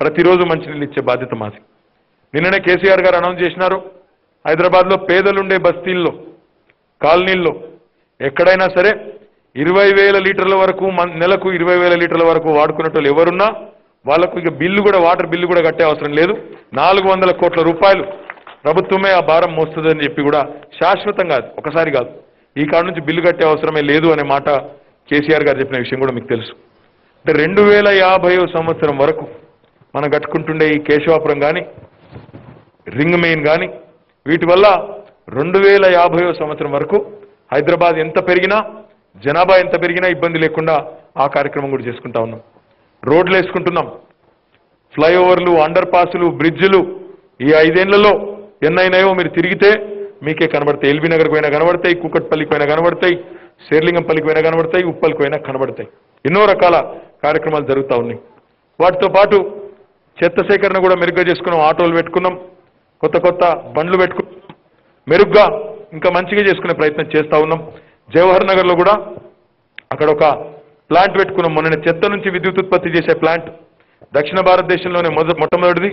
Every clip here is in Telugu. ప్రతిరోజు మంచి నీళ్ళు ఇచ్చే బాధ్యత మాది. నిన్ననే కేసీఆర్ గారు అనౌన్స్ చేశారు హైదరాబాద్ లో పేదలు ఉండే బస్తీల్లో కాలనీల్లో ఎక్కడైనా సరే 20000 లీటర్ల వరకు నెలకు 20000 లీటర్ల వరకు వాడుకునేటోళ్ళు ఎవరున్నా వాళ్ళకు ఇక బిల్లు కూడా వాటర్ బిల్లు కూడా కట్టే అవసరం లేదు. 400 కోట్ల రూపాయలు ప్రభుత్వమే ఆ భారం మోస్తుందని చెప్పి కూడా శాశ్వతం కాదు ఒకసారి కాదు ఈ కాడి నుంచి బిల్లు కట్టే అవసరమే లేదు అనే మాట కేసీఆర్ గారు చెప్పిన విషయం కూడా మీకు తెలుసు. అంటే 2050 సంవత్సరం వరకు మనం కట్టుకుంటుండే ఈ కేశవాపురం కానీ రింగ్ మెయిన్ కానీ వీటి వల్ల 2050 సంవత్సరం వరకు హైదరాబాద్ ఎంత పెరిగినా జనాభా ఎంత పెరిగినా ఇబ్బంది లేకుండా ఆ కార్యక్రమం కూడా చేసుకుంటా ఉన్నాం. రోడ్లు వేసుకుంటున్నాం, ఫ్లైఓవర్లు, అండర్ పాసులు, బ్రిడ్జిలు ఈ 5 ఏళ్లలో ఎన్నైనాయో మీరు తిరిగితే మీకే కనబడతాయి. ఎల్బీ నగర్కి పోయినా కనబడతాయి, కూకట్పల్లికి పోయినా కనబడతాయి, శేర్లింగంపల్లికి పోయినా కనబడతాయి, ఉప్పల్కి పోయినా కనబడతాయి. ఎన్నో రకాల కార్యక్రమాలు జరుగుతూ ఉన్నాయి. వాటితో పాటు చెత్త సేకరణ కూడా మెరుగ్గా చేసుకున్నాం, ఆటోలు పెట్టుకున్నాం, కొత్త కొత్త బండ్లు పెట్టుకున్నాం, మెరుగ్గా ఇంకా మంచిగా చేసుకునే ప్రయత్నం చేస్తూ ఉన్నాం. జవహర్ నగర్లో కూడా అక్కడ ఒక ప్లాంట్ పెట్టుకున్నాం మొన్ననే, చెత్త నుంచి విద్యుత్ ఉత్పత్తి చేసే ప్లాంట్ దక్షిణ భారతదేశంలోనే మొట్టమొదటిది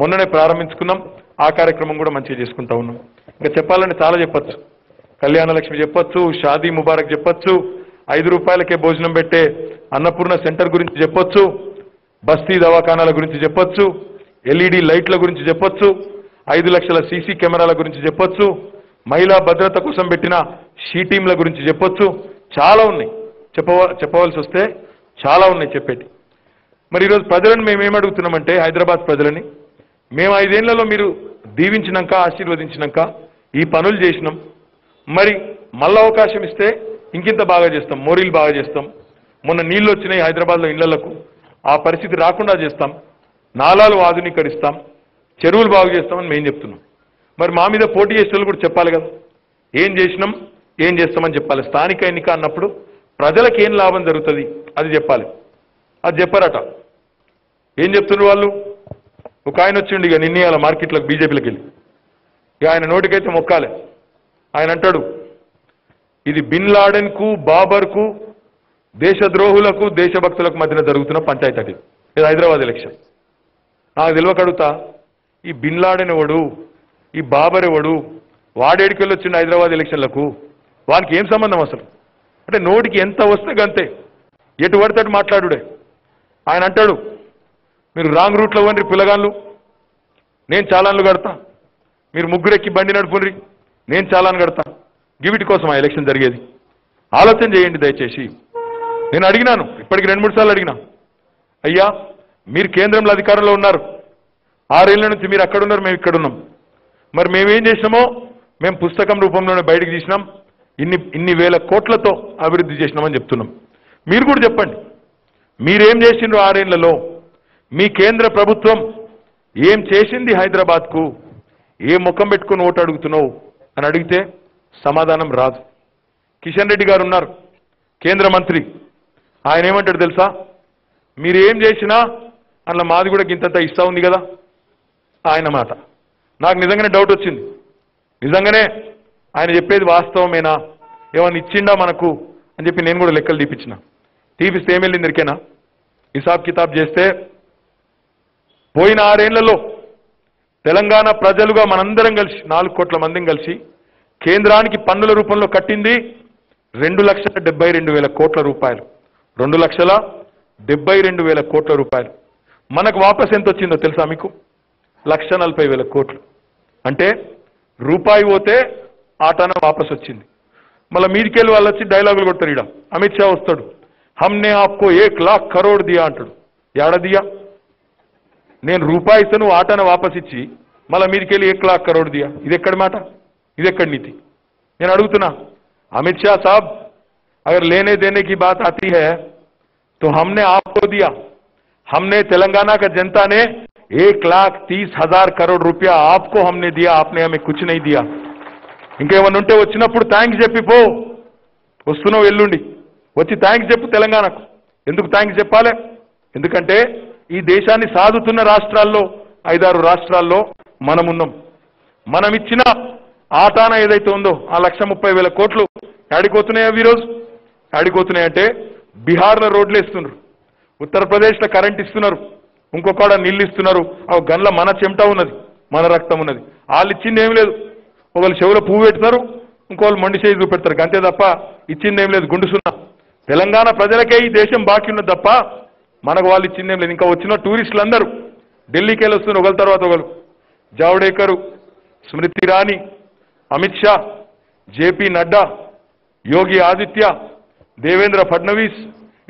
మొన్ననే ప్రారంభించుకున్నాం. ఆ కార్యక్రమం కూడా మంచిగా చేసుకుంటా ఉన్నాం. ఇంకా చెప్పాలని చాలా చెప్పచ్చు, కళ్యాణలక్ష్మి చెప్పచ్చు, షాదీ ముబారక్ చెప్పచ్చు, 5 రూపాయలకే భోజనం పెట్టే అన్నపూర్ణ సెంటర్ గురించి చెప్పొచ్చు, బస్తీ దవాఖానాల గురించి చెప్పొచ్చు, ఎల్ఈడి లైట్ల గురించి చెప్పొచ్చు, 5 లక్షల సీసీ కెమెరాల గురించి చెప్పొచ్చు, మహిళా భద్రత కోసం పెట్టిన షీ టీంల గురించి చెప్పొచ్చు. చాలా ఉన్నాయి చెప్పవలసి వస్తే చాలా ఉన్నాయి చెప్పేటి. మరి ఈరోజు ప్రజలను మేమేమడుగుతున్నామంటే హైదరాబాద్ ప్రజలని మేము 5 ఏళ్లలో మీరు దీవించినాక ఆశీర్వదించినాక ఈ పనులు చేసినాం, మరి మళ్ళా అవకాశం ఇస్తే ఇంకింత బాగా చేస్తాం, మోరీలు బాగా చేస్తాం. మొన్న నీళ్ళు వచ్చినాయి హైదరాబాద్లో ఇళ్లకు, ఆ పరిస్థితి రాకుండా చేస్తాం, నాలాలు ఆధునీకరిస్తాం, చెరువులు బాగు చేస్తామని మేము చెప్తున్నాం. మరి మా మీద పోటీ చేసేవాళ్ళు కూడా చెప్పాలి కదా, ఏం చేసినాం ఏం చేస్తామని చెప్పాలి. స్థానిక ఎన్నిక అన్నప్పుడు ప్రజలకు ఏం లాభం జరుగుతుంది అది చెప్పాలి. అది చెప్పారట. ఏం చెప్తున్నారు వాళ్ళు, ఒక ఆయన వచ్చిండు ఇక నిన్న మార్కెట్లకు బీజేపీలకు వెళ్ళి ఇక ఆయన నోటికైతే మొక్కాలి. ఆయన అంటాడు ఇది బిన్ లాడెన్కు బాబర్కు దేశద్రోహులకు దేశభక్తులకు మధ్యన జరుగుతున్న పంచాయతీ అది. ఇది హైదరాబాద్ ఎలక్షన్. నాకు తెలియకడుగుతా ఈ బిన్ లాడెన్ ఎవడు, ఈ బాబర్ ఎవడు, వాడేడికెళ్ళి వచ్చిండు హైదరాబాద్ ఎలక్షన్లకు, వానికి ఏం సంబంధం అసలు అంటే నోటికి ఎంత వస్తే గంతే ఎటు పడితే అటు మాట్లాడుడే. ఆయన అంటాడు మీరు రాంగ్ రూట్లో పోండి పిల్లగాళ్ళు, నేను చాలాన్లు కడతా, మీరు ముగ్గురెక్కి బండి నడుపుండ్రి, నేను చాలాను కడతా. గివిటి కోసం ఆ ఎలక్షన్ జరిగేది. ఆలోచన చేయండి దయచేసి. నేను అడిగినాను ఇప్పటికి 2-3 సార్లు అడిగినా, అయ్యా మీరు కేంద్రంలో అధికారంలో ఉన్నారు, 6 ఏళ్ల నుంచి మీరు అక్కడ ఉన్నారు మేము ఇక్కడ ఉన్నాం, మరి మేమేం చేసినామో మేము పుస్తకం రూపంలోనే బయటకు తీసినాం, ఇన్ని వేల కోట్లతో అభివృద్ధి చేసినామని చెప్తున్నాం. మీరు కూడా చెప్పండి మీరేం చేసిండ్రు 6 ఏళ్లలో, మీ కేంద్ర ప్రభుత్వం ఏం చేసింది హైదరాబాద్కు, ఏ ముఖం పెట్టుకుని ఓటు అడుగుతున్నావు అని అడిగితే సమాధానం రాదు. కిషన్ రెడ్డి గారు ఉన్నారు కేంద్ర మంత్రి, ఆయన ఏమంటాడు తెలుసా, మీరు ఏం చేసినా అలా మాది కూడా ఇంతంతా ఇస్తా ఉంది కదా ఆయన మాట. నాకు నిజంగానే డౌట్ వచ్చింది, నిజంగానే ఆయన చెప్పేది వాస్తవమేనా, ఏమన్నా ఇచ్చిండా మనకు అని చెప్పి నేను కూడా లెక్కలు తీపిచ్చిన. తీపిస్తే ఏం వెళ్ళింది ఇరికేనా, హిసాబ్ కితాబ్ చేస్తే పోయిన 6 ఏళ్లలో తెలంగాణ ప్రజలుగా మనందరం కలిసి 4 కోట్ల మందిని కలిసి కేంద్రానికి పన్నుల రూపంలో కట్టింది 2,72,000 రూపాయలు, 2,72,000 కోట్ల రూపాయలు. మనకు వాపస్ ఎంత వచ్చిందో తెలుసా మీకు, 1,40,000 కోట్లు. అంటే రూపాయి పోతే ఆటాన వాపస్ వచ్చింది. మళ్ళీ మీదికెళ్ళి వాళ్ళు వచ్చి డైలాగులు కొడతారు. ఇడ అమిత్ షా వస్తాడు, హమ్నే ఆప్కో 1 लाख करोड़ దియా అంటాడు. ఏడదియా, నేను రూపాయి ఇస్తాను ఆటాన వాపస్ ఇచ్చి మళ్ళీ మీదికెళ్ళి 1 लाख करोड़ దియా. ఇది ఎక్కడ మాట, ఇది ఎక్కడ నీతి? నేను అడుగుతున్నా अमित शाह साहब, अगर लेने देने की बात आती है तो हमने आपको दिया, हमने तेलंगाना का जनता ने 1,30,000 करोड़ रुपया आपको हमने दिया, आपने हमें कुछ नहीं दिया. ఇంకేమన్నా ఉంటే వచ్చినప్పుడు థ్యాంక్స్ చెప్పిపో, వస్తున్నావు ఎల్లుండి వచ్చి థ్యాంక్స్ చెప్పు తెలంగాణకు. ఎందుకు థ్యాంక్స్ చెప్పాలి, ఎందుకంటే ఈ దేశాన్ని సాధుతున్న రాష్ట్రాల్లో 5-6 రాష్ట్రాల్లో మనమున్నాం. మనం ఇచ్చిన ఆటాన ఏదైతే ఉందో ఆ 1,30,000 కోట్లు ఆడిపోతున్నాయా ఈరోజు? ఆడిపోతున్నాయంటే బీహార్లో రోడ్లు వేస్తున్నారు, ఉత్తరప్రదేశ్లో కరెంట్ ఇస్తున్నారు, ఇంకొకడ నీళ్ళు ఇస్తున్నారు ఆ గల్ల మన చెమట ఉన్నది మన రక్తం ఉన్నది వాళ్ళు ఇచ్చింది ఏమీ లేదు ఒకళ్ళు చెవుల పువ్వు పెడతారు ఇంకొకళ్ళు మండి చేయి చూపెడతారు అంతే తప్ప ఇచ్చింది ఏమీ లేదు గుండుసున్న తెలంగాణ ప్రజలకే ఈ దేశం బాకీ ఉన్నది తప్ప మనకు వాళ్ళు ఇచ్చింది ఏమీ లేదు ఇంకా వచ్చిన టూరిస్టులందరూ ఢిల్లీకి వెళ్తున్నారు ఒకళ్ళ తర్వాత ఒకళ్ళు జావడేకర్ స్మృతి ఇరానీ అమిత్ షా జేపీ నడ్డా యోగి ఆదిత్య దేవేంద్ర ఫడ్నవీస్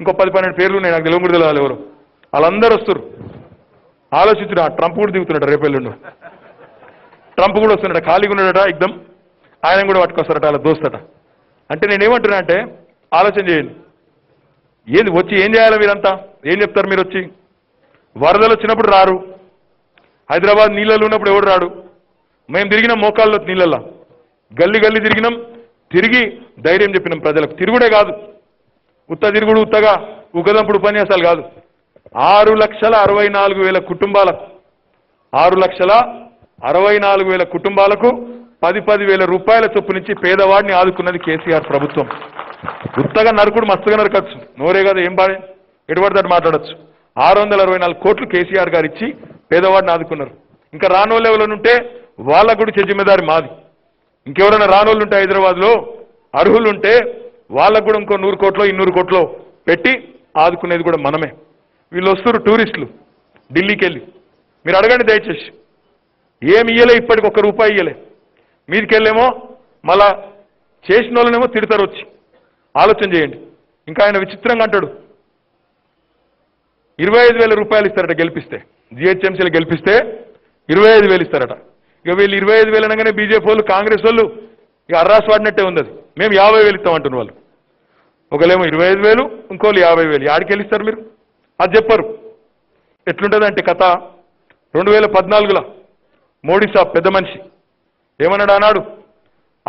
ఇంకో 10-12 పేర్లు ఉన్నాయి నాకు తెలుగు కూడా తెలియాలి ఎవరు వాళ్ళందరూ వస్తారు ఆలోచించరా ట్రంప్ కూడా దిగుతున్నాడు రేపేళ్ళుండు ట్రంప్ కూడా వస్తున్నాడు ఖాళీగా ఉన్నాడట एकदम ఆయన కూడా పట్టుకొస్తారట వాళ్ళ దోస్తట అంటే నేను ఏమంటున్నా అంటే ఆలోచన చేయండి ఏది వచ్చి ఏం చేయాలి వీరంతా ఏం చెప్తారు మీరు వచ్చి వరదలు వచ్చినప్పుడు రారు హైదరాబాద్ నీళ్ళలో ఉన్నప్పుడు ఎవరు రాడు మేము తిరిగిన మోకాళ్ళలో నీళ్ళల గల్లి గల్లి తిరిగినాం తిరిగి ధైర్యం చెప్పినాం ప్రజలకు తిరుగుడే కాదు ఉత్త తిరుగుడు ఉత్తగా ఉగదంపుడు ఉపన్యాసాలు కాదు 6,64,000 కుటుంబాలకు 6,64,000 కుటుంబాలకు 10-10,000 రూపాయల చొప్పునిచ్చి పేదవాడిని ఆదుకున్నది కేసీఆర్ ప్రభుత్వం ఉత్తగా నరకుడు మస్తుగా నరకచ్చు నోరే కదా ఏం బాధ ఎడబడతాడు మాట్లాడచ్చు 6,64,000 కోట్లు కేసీఆర్ గారు ఇచ్చి పేదవాడిని ఆదుకున్నారు ఇంకా రానోళ్ళు ఎవరైనా ఉంటే వాళ్ళ గుడి చెజిమేదారి మాది ఇంకెవరైనా రానోళ్ళు ఉంటే హైదరాబాద్లో అర్హులు ఉంటే వాళ్ళకు కూడా ఇంకో 100 కోట్లో 200 కోట్లో పెట్టి ఆదుకునేది కూడా మనమే వీళ్ళు వస్తారు టూరిస్టులు ఢిల్లీకి వెళ్ళి మీరు అడగండి దయచేసి ఏమి ఇయ్యలే ఇప్పటికి ఒక్క రూపాయి ఇయ్యలే మీదికెళ్ళేమో మళ్ళా చేసిన వాళ్ళనేమో తిడతారు వచ్చి ఆలోచన చేయండి ఇంకా ఆయన విచిత్రంగా అంటాడు 25,000 రూపాయలు ఇస్తారట గెలిపిస్తే జిహెచ్ఎంసీలు గెలిపిస్తే 25,000 ఇస్తారట ఇక వీళ్ళు 25,000 అనగానే బీజేపీ వాళ్ళు కాంగ్రెస్ వాళ్ళు ఇక అర్రాస్ వాడినట్టే ఉంది అది మేము 50,000 ఇస్తామంటున్న వాళ్ళు ఒకళ్ళేమో 25,000 ఇంకోళ్ళు 50,000 ఆడికి వెళ్ళిస్తారు మీరు అది చెప్పారు ఎట్లుంటుందంటే కథ 2014లో మోడీ సాబ్ పెద్ద మనిషి ఏమన్నాడు అన్నాడు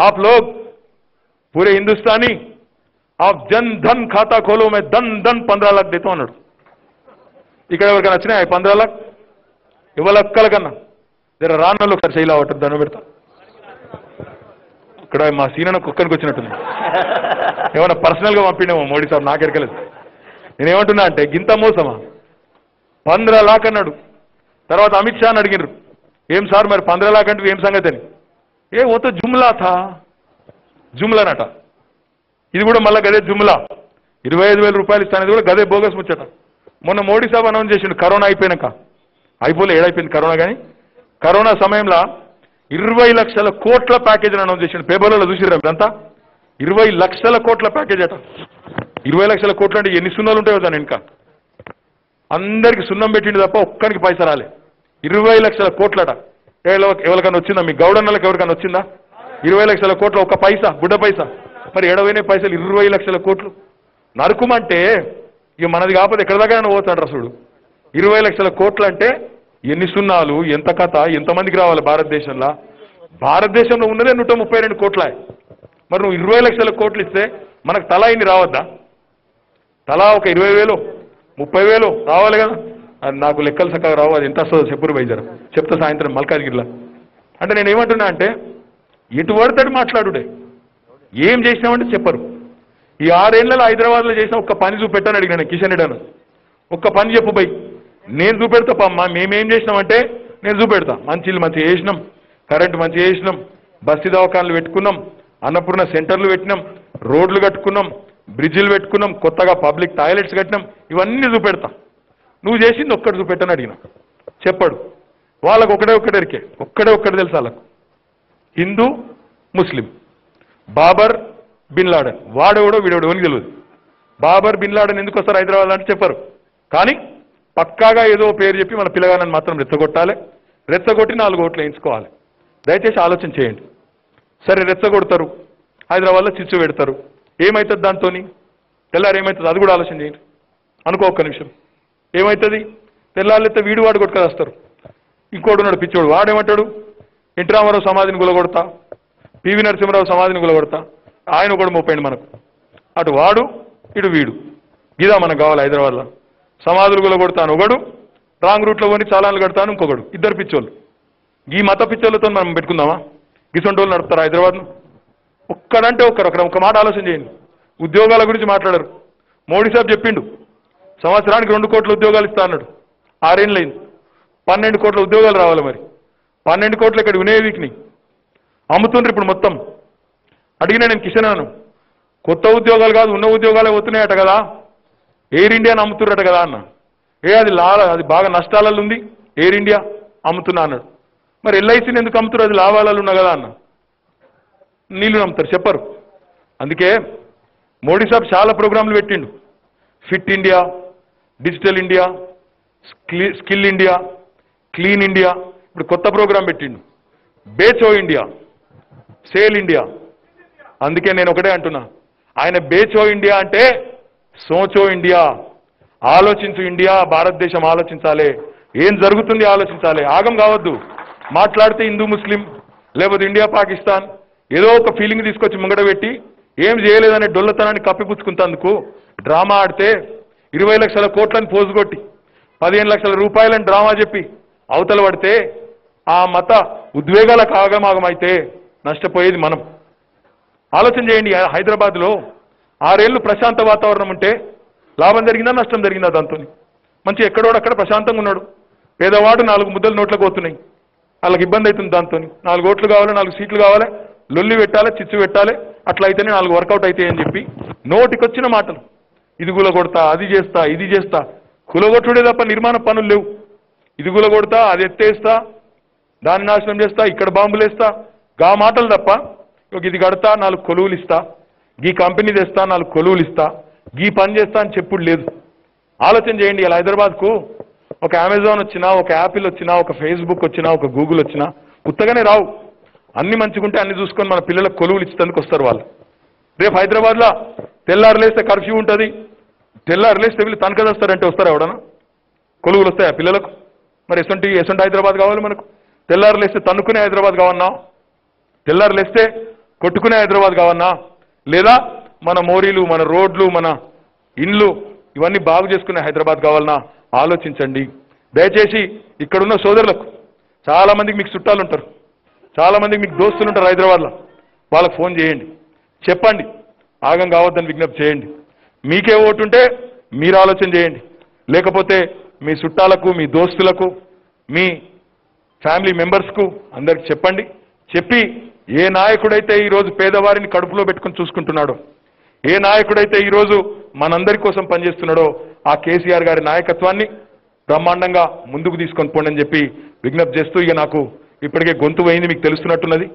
ఆప్ లోగ్ పూరే హిందుస్థానీ ఆప్ జన్ ధన్ ఖాతా ఖోలో మే ధన్ ధన్ 15 లక్ష దేతా అన్నాడు ఇక్కడ ఎవరికైనా వచ్చినాయి 15 లక్ష ఇవ్వలక్కల కన్నా జర రానోళ్ళు ఒకసారి చేయలేవట దండం పెడతా ఇక్కడ మా సీనన్న కుక్కనికి వచ్చినట్టుంది ఏమన్నా పర్సనల్గా పంపినేమో మోడీ సాబ్ నాకెరకలేదు నేనేమంటున్నా అంటే గింత మోసమా 15 లక్ష అన్నాడు తర్వాత అమిత్ షాని అడిగినారు ఏం సార్ మరి 15 లక్ష అంటే ఏం సంగతి అని ఏ ఓతో జుమ్లాథా జుమ్లానట ఇది కూడా మళ్ళీ గదే జుమ్లా 25,000 రూపాయలు ఇస్తానది కూడా గదే బోగస్ ముచ్చట మొన్న మోడీ సాబ్ అనౌన్స్ చేసిండు కరోనా అయిపోయినాక అయిపోలే ఏడైపోయింది కరోనా కానీ కరోనా సమయంలో 20 లక్షల కోట్ల ప్యాకేజ్ అనౌన్స్ చేసిండు పేపర్లలో చూసిరా మీరంతా 20 లక్షల కోట్ల ప్యాకేజ్ అట 20 లక్షల కోట్లు అంటే ఎన్ని సున్నాలు ఉంటాయో దాని ఇంకా అందరికి సున్నం పెట్టింది తప్ప ఒక్కరికి పైసా రాలే 20 లక్షల కోట్లట ఎవరికన్నా వచ్చిందా మీ గౌడన్నలకు ఎవరికన్నా వచ్చిందా 20 లక్షల కోట్ల ఒక్క పైసా గుడ్డ పైసా మరి ఎడవైన పైసలు 20 లక్షల కోట్లు నరకమంటే ఇక మనది కాకపోతే ఎక్కడ దాకా పోతాడు రసుడు 20 లక్షల కోట్లు అంటే ఎన్ని సున్నాలు ఎంత కథ ఎంతమందికి రావాలి భారతదేశంలో భారతదేశంలో ఉన్నదే 132 కోట్ల మరి నువ్వు 20 లక్షల కోట్లు ఇస్తే మనకు తలా ఇన్ని రావద్దా తలా ఒక 20,000 30,000 రావాలి కదా అది నాకు లెక్కలు చక్కగా రావు అది ఎంత వస్తుందో చెప్పురు బయలుదేరు చెప్తా సాయంత్రం మల్కాజ్గిరిలో అంటే నేను ఏమంటున్నా అంటే ఎటు పడతాడు మాట్లాడుడే ఏం చేసినామంటే చెప్పరు ఈ 6 ఏళ్లలో హైదరాబాద్లో చేసిన ఒక్క పని చూపెట్టాను అడిగినాను కిషన్ రెడ్డి ఒక్క పని చెప్పు పోయి నేను చూపెడతా పమ్మ మేమేం చేసినామంటే నేను చూపెడతా మంచిలు మంచిగా చేసినాం కరెంటు మంచిగా చేసినాం బస్సు దవాఖాన్లు పెట్టుకున్నాం అన్నపూర్ణ సెంటర్లు పెట్టినాం రోడ్లు కట్టుకున్నాం బ్రిడ్జిలు పెట్టుకున్నాం కొత్తగా పబ్లిక్ టాయిలెట్స్ కట్టినాం ఇవన్నీ చూపెడతా నువ్వు చేసింది ఒక్కటి చూపెట్టని అడిగినా చెప్పాడు వాళ్ళకు ఒక్కటే ఒక్కటి తెలుసు వాళ్ళకు హిందూ ముస్లిం బాబర్ బిన్ లాడెన్ వాడేవాడో వీడేవాడో అని తెలియదు బాబర్ బిన్ లాడెన్ ఎందుకు వస్తారు హైదరాబాద్ అంటే చెప్పారు కానీ పక్కాగా ఏదో పేరు చెప్పి మన పిల్లగానని మాత్రం రెచ్చగొట్టాలి రెచ్చగొట్టి 4 ఓట్లు వేయించుకోవాలి దయచేసి ఆలోచన చేయండి సరే రెచ్చగొడతారు హైదరాబాద్లో చిచ్చు పెడతారు ఏమవుతుంది దాంతో తెల్లారు ఏమవుతుంది అది కూడా ఆలోచన చేయండి అనుకో ఒక్క నిమిషం ఏమవుతుంది తెల్లారితే వీడు వాడు కొట్టుకొని వస్తారు ఇంకోడు ఉన్నాడు పిచ్చోడు వాడేమంటాడు ఎన్టీ రామారావు సమాధిని గులగొడతా పివి నరసింహరావు సమాధిని గులగొడతా ఆయన కూడా మోపండి మనకు అటు వాడు ఇటు వీడు ఇదా మనకు కావాలి హైదరాబాద్లో సమాధులు గులగొడతాను ఒకడు రాంగ్ రూట్లో కొని చాలాలు కడతాను ఇంకొకడు ఇద్దరు పిచ్చోళ్ళు ఈ మత పిచ్చోళ్ళతో మనం పెట్టుకుందామా గిసంటోళ్ళు నడుపుతారు హైదరాబాద్ను ఒక్కడంటే ఒక్కరు అక్కడ ఒక మాట ఆలోచన చేయండి ఉద్యోగాల గురించి మాట్లాడారు మోడీ సాబ్ చెప్పిండు సంవత్సరానికి 2 కోట్ల ఉద్యోగాలు ఇస్తా అన్నాడు ఆరేం లైన్ 12 కోట్ల ఉద్యోగాలు రావాలి మరి 12 కోట్ల ఇక్కడ వినేవికిని అమ్ముతుండ్రు ఇప్పుడు మొత్తం అడిగినా నేను కిషన్ అను కొత్త ఉద్యోగాలు కాదు ఉన్న ఉద్యోగాలే వస్తున్నాయట కదా ఎయిర్ ఇండియాని అమ్ముతురట కదా అన్న ఏ అది లాభ అది బాగా నష్టాలలో ఉంది ఎయిర్ ఇండియా అమ్ముతున్నా అన్నాడు మరి ఎల్ఐసిని ఎందుకు అమ్ముతురు అది లాభాలలో ఉన్న కదా అన్న నీళ్ళు నమ్ముతారు చెప్పరు అందుకే మోడీ సాబ్ చాలా ప్రోగ్రామ్లు పెట్టిండు fit India digital India skill India clean India ఇప్పుడు కొత్త ప్రోగ్రామ్ పెట్టిండు బేచో ఇండియా సేల్ ఇండియా అందుకే నేను ఒకటే అంటున్నా ఆయన బేచో ఇండియా అంటే సోచో ఇండియా ఆలోచించు ఇండియా భారతదేశం ఆలోచించాలి ఏం జరుగుతుంది ఆలోచించాలి ఆగం కావద్దు మాట్లాడితే హిందూ ముస్లిం లేకపోతే ఇండియా పాకిస్తాన్ ఏదో ఒక ఫీలింగ్ తీసుకొచ్చి ముంగడ పెట్టి ఏం చేయలేదనే డొల్లతనాన్ని కప్పిపుచ్చుకుంటందుకు డ్రామా ఆడితే 20 లక్షల కోట్లను పోసుకొట్టి 15 లక్షల రూపాయలను డ్రామా చెప్పి అవతల పడితే ఆ మత ఉద్వేగాలకు ఆగమాగమైతే నష్టపోయేది మనం ఆలోచన చేయండి హైదరాబాద్లో 6 ఏళ్ళు ప్రశాంత వాతావరణం ఉంటే లాభం జరిగిందా నష్టం జరిగిందా దాంతో మంచి ఎక్కడోడక్కడ ప్రశాంతంగా ఉన్నాడు పేదవాడు 4 ముద్దలు నోట్లకు పోతున్నాయి వాళ్ళకి ఇబ్బంది అవుతుంది దాంతో 4 ఓట్లు కావాలి 4 సీట్లు కావాలి లొల్లి పెట్టాలి చిచ్చు పెట్టాలి అట్లా అయితేనే 4 వర్కౌట్ అవుతాయని చెప్పి నోటికొచ్చిన మాటలు ఇది గులగొడతా అది చేస్తా ఇది చేస్తా కులగొట్టుడే తప్ప నిర్మాణ పనులు లేవు ఇది గులగొడతా అది ఎత్తేస్తా దాన్ని నాశనం చేస్తా ఇక్కడ బాంబులేస్తా గా మాటలు తప్ప ఇది కడతా 4 కొలువులు ఇస్తా ఈ కంపెనీ తెస్తా 4 కొలువులు ఇస్తా ఈ పని చేస్తా అని చెప్పుడు లేదు ఆలోచన చేయండి ఇలా హైదరాబాద్కు ఒక అమెజాన్ వచ్చినా ఒక యాపిల్ వచ్చినా ఒక ఫేస్బుక్ వచ్చినా ఒక గూగుల్ వచ్చినా ఉత్తగానే రావు అన్ని మంచిగుంటే అన్ని చూసుకొని మన పిల్లలకు కొలువులు ఇచ్చేందుకు వస్తారు వాళ్ళు రేపు హైదరాబాద్లో తెల్లారులేస్తే కర్ఫ్యూ ఉంటుంది తెల్లారులేస్తే వీళ్ళు తనఖా చేస్తారంటే వస్తారు ఎవడన్నా కొలువులు వస్తాయా పిల్లలకు మరి ఎసంటి హైదరాబాద్ కావాలి మనకు తెల్లారులేస్తే తన్నుకునే హైదరాబాద్ కావన్నా తెల్లారులేస్తే కొట్టుకునే హైదరాబాద్ కావన్నా లేదా మన మోరీలు మన రోడ్లు మన ఇండ్లు ఇవన్నీ బాగు చేసుకునే హైదరాబాద్ కావాలన్నా ఆలోచించండి దయచేసి ఇక్కడున్న సోదరులకు చాలామందికి మీకు చుట్టాలు ఉంటారు చాలామందికి మీకు దోస్తులు ఉంటారు హైదరాబాద్లో వాళ్ళకు ఫోన్ చేయండి చెప్పండి ఆగం కావద్దని విజ్ఞప్తి చేయండి మీకే ఓటుంటే మీరు ఆలోచన చేయండి లేకపోతే మీ చుట్టాలకు మీ దోస్తులకు మీ ఫ్యామిలీ మెంబర్స్కు అందరికి చెప్పండి చెప్పి ఏ నాయకుడైతే ఈరోజు పేదవారిని కడుపులో పెట్టుకుని చూసుకుంటున్నాడో ఏ నాయకుడైతే ఈరోజు మనందరి కోసం పనిచేస్తున్నాడో ఆ కేసీఆర్ గారి నాయకత్వాన్ని బ్రహ్మాండంగా ముందుకు తీసుకొని పోండి అని చెప్పి విజ్ఞప్తి చేస్తూ ఇక నాకు ఇప్పటికే గొంతు పోయింది మీకు తెలుస్తున్నట్టున్నది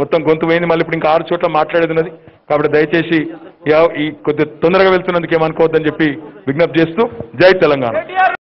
మొత్తం గొంతు పోయింది మళ్ళీ ఇప్పుడు ఇంకా 6 చోట్ల మాట్లాడేది కాబట్టి దయచేసి ఈ కొద్ది తొందరగా వెళ్తున్నందుకు ఏమనుకోవద్దని చెప్పి విజ్ఞప్తి చేస్తూ జై తెలంగాణ.